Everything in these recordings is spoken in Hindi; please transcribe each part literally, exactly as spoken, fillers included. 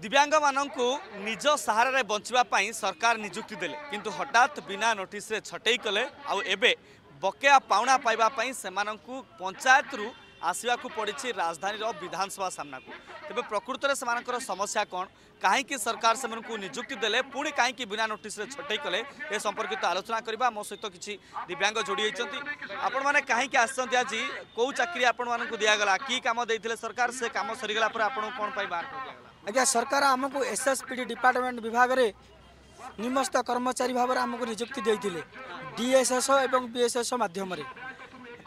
दिव्यांग मानू निज सहारे बंचापी सरकार निजुक्ति देले किंतु हठात बिना नोटिस रे छटई कले आउ एबे बकेया पाउना पाइबापी से पंचायत रु आसवा पड़ी राजधानी विधानसभा सामना को तेज प्रकृत से समस्या कौन कहीं सरकार से निजुक्ति देले पुणी कहीं बिना नोटिस रे छटई कले ए संपर्कित आलोचना करवा मो सहित किसी दिव्यांग जोड़ी आपण मैंने कहीं आसचंती आज कौ चाकरी आपण मानक दिगला कि कम देते सरकार से कम सरीगला कौन पाई बाहर कर दिया अज्ञा सरकार आमको S S P D department विभाग में निमस्त कर्मचारी भाव में आमको निजुक्ति देते डीएसएस एवं बीएसएस मध्यम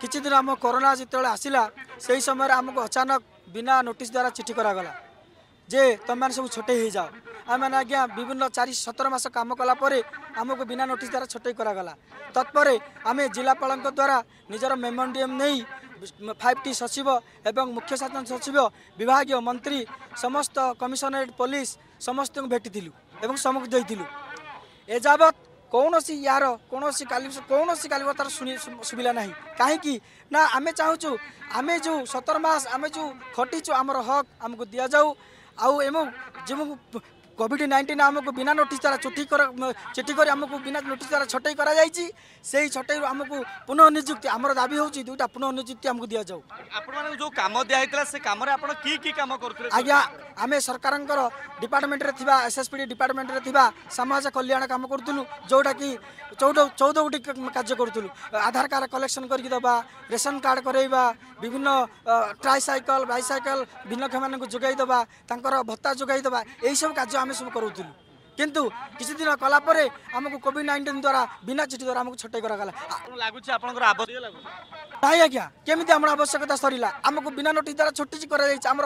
किसी दिन आम कोरोना जिते आसला से ही समय आमको अचानक बिना नोटिस द्वारा चिट्ठी करागला जे तुम मैंने सब छोटे हो जाओ आम मैंने आज्ञा विभिन्न चार सतर मस कम कलापर आमको बिना नोटिस द्वारा छोटे करागला तत्पर आम जिलापाल द्वारा निजर मेमोरियम नहीं फाइव टी सचिव एवं मुख्य शासन सचिव विभाग मंत्री समस्त कमिशनरेट पुलिस समस्त भेटी एवं समक्ष देलु एजावत कौन सी यार कौन सी काली कौन सी काली तार सुबिला ना कहीं ना आम चाहूँ आम जो सतर मास आम जो खटीचु आमर हक आमको दि जाऊ आम कोविड नाइंटीन आमको बिना नोटिस द्वारा छुट्टी चिट्ठी कर आमको बिना नोटिस द्वारा छटई कर छटई आमको पुनः नियुक्ति आमर दाबी हो दुईटा पुनः नियुक्ति आमको दि जाऊ आपन जो काम दिया से काम की की काम कर आज्ञा आम सरकार department S S P D department समाज कल्याण काम करूँ जोटा कि चौदह चौदह गोटी कार्य करूँ आधार कार्ड कलेक्शन करके दबा रेशन कार्ड करवा विभिन्न ट्राइसाइकल बैसाइकल भिन्नक्षम मानक जोगाई दबा तांकर भत्ता जोगाई दबा यही सब कार्य आम सब करूँ किंतु किसी दिन कलापर आमको कोविड नाइंटीन द्वारा बिना चिट्ठी द्वारा आमको छटई कराला लगुच ना आज्ञा केमी आम आवश्यकता सरला आमको बिना नोटिस द्वारा छुट्टी कर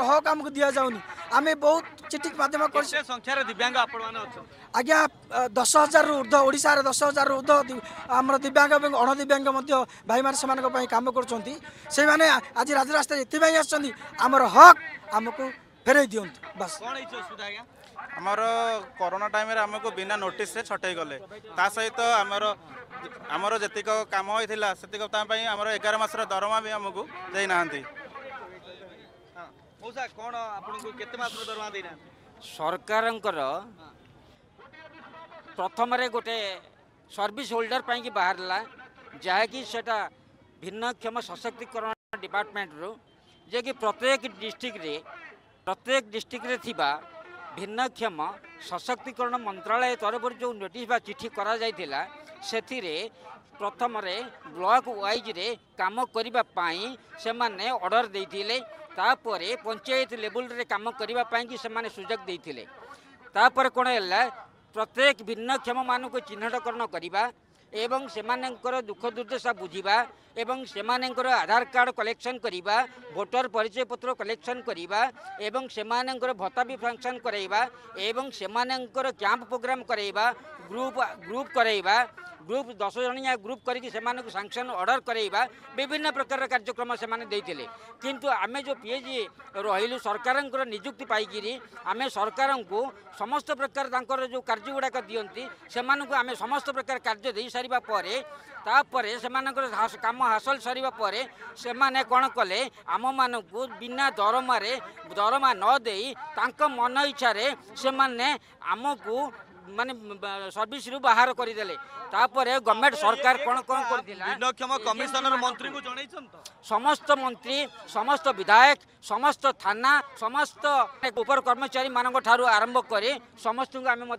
हक आमको दि जाऊनि आम बहुत चिट्ठी मध्यम संख्यार दिव्यांग आज्ञा दस हजार रु ऊर्ध ओडार दस हजार रु ऊर्ध आम दिव्यांग और अणदिव्यांग भाई मैंने कम कर आज राजरास्ता ये आसमर हक आमको फेरई दिं बस आमर कोरोना टाइम आमको बिना नोटिस छटई गले सहित आमर आमर जतिक काम होता से आमर एगार मसर दरमा भी आमको देना कौन दरमा देना सरकार प्रथम गोटे सर्विस होल्डर पाई बाहर ला जहाँकि भिन्नक्षम सशक्तिकरण डिपार्टमेंट रू जे कि प्रत्येक डिस्ट्रिक्ट प्रत्येक डिस्ट्रिक्ट भिन्नक्षम सशक्तिकरण मंत्रालय तरफ जो नोटिस बा चिट्ठी करा जायतिला सेथिरे प्रथम ब्लॉक वाइज रे काम करिबा पाई सेमाने ऑर्डर देइथिले तापरे पंचायत लेवल रे काम करिबा पाई कि सेमाने सुजग देइथिले तापर कोन हैला प्रत्येक भिन्नक्षम मानक चिन्हटकरण करिबा एवं सेमानंकर दुख दुर्दशा बुझिबा एवं सेमानंकर आधार कार्ड कलेक्शन करिबा वोटर परिचय पत्र कलेक्शन करिबा एवं सेमानंकर भत्ता भी फंक्शन कराइबा एवं सेमानंकर कैंप प्रोग्राम कराइबा ग्रुप ग्रुप कराइबा ग्रुप दस जनिया ग्रुप करके सेमानंकु सैंक्शन ऑर्डर कराइबा विभिन्न प्रकार कार्यक्रम सेमाने देइतिले किंतु आमे जो पीएजी रहिलु सरकारंकर नियुक्ति पाइगिरी आमे सरकारंकु समस्त प्रकार तांकर जो कार्य गुड़ाक दियंती सेमानंकु आमे समस्त प्रकार कार्य देइ सारिबा परे तापरे सेमानंकर काम हासिल सारिबा परे सेमाने कोन कले आम मानकु बिना दरमा रे दरमा न देइ तांक मन इच्छा रे सेमाने आमकु माने सर्विस रु बाहर करदेले गवर्नमेंट सरकार कौन कौन कर कमिशनर मंत्री को समस्त मंत्री समस्त विधायक समस्त थाना समस्त ऊपर कर्मचारी मानक ठारू आरंभ कर समस्त आम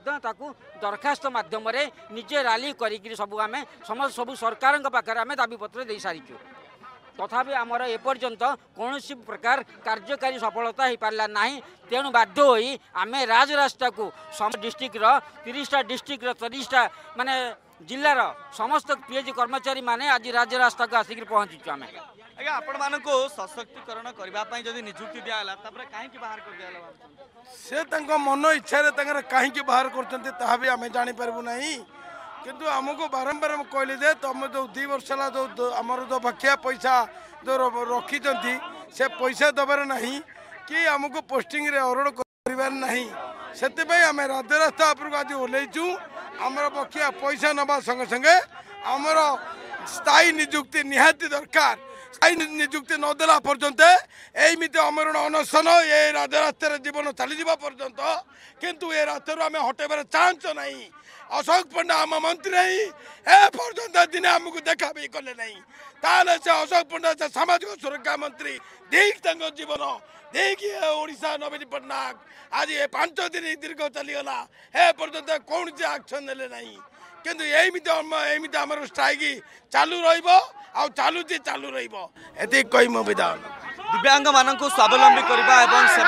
दरखास्त मध्यम निजे राली कर सब आम समस्त सब सरकार आम दाबी पत्र दे सारीचु तथापि आमर एपर्यंत कौन सी प्रकार कार्यकारी सफलता हो पारा ना तेणु बाध्य होई आमे राजरास्ता को डिस्ट्रिक्टर तीसटा डिस्ट्रिक्टर तीसटा माने जिलार समस्त पीएजी कर्मचारी माने आज राजरास्ता को आसिक पहुँचीचु आम आज्ञा आपण मानक सशक्तिकरण करने जब निजुक्ति दिगला कहीं बाहर कर दिगला से मन इच्छा कहीं बाहर कर आम जापर ना किंतु आमको बारंबार कहले जे तुम जो दु वर्ष है जो आमर जो बखिया पैसा जो रखी से पैसा दबार ना कि आमको पोस्टिंग रे अवरोध कर से आम राज्य रास्ता उपरको आज ओल्लैचु आमर बखिया पैसा नवा संगे संगे आमर स्थायी निजुक्ति निहाती दरकार आईन निजुक्ति नदेला पर्यंत एमती अमरण अनशन ये राजरास्तार जीवन चली पर्यंत किंतु ये रास्तार आम हटेबार चांस नहीं। अशोक पंडा आम मंत्री ही ए पर्यंत दिन आमको देखा भी कले ना ताले से अशोक पंडा से सामाजिक सुरक्षा मंत्री देख जीवन देखिए ओडिशा नवीन पट्टनायक आज ये पांच दिन दीर्घ चलीगला ए पर्यंत कौन से आक्शन ने नहीं किंतु एमती एमती आमर स्ट्राइक चालू र चालू जी चालू रही मो विधान दिव्यांग मानक स्वावलम्बी करवा एवं से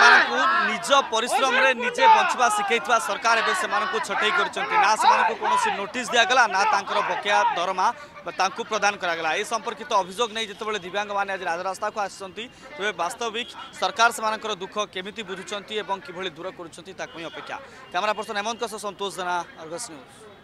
निज परिश्रम रे निजे बचवा शिखा सरकार एवं से छटई करा से कौन नोटिस दिगला ना तर बकेया दरमा प्रदान करागला। ए संपर्कित अभियोग नहीं जितेबाला दिव्यांग मैंने आज राजरास्ता को आसते तेज वास्तविक सरकार से दुख केमी बुझुंट और किभ दूर करुँच अपेक्षा। कैमरा पर्सन हेमंत सह संतोष जेना।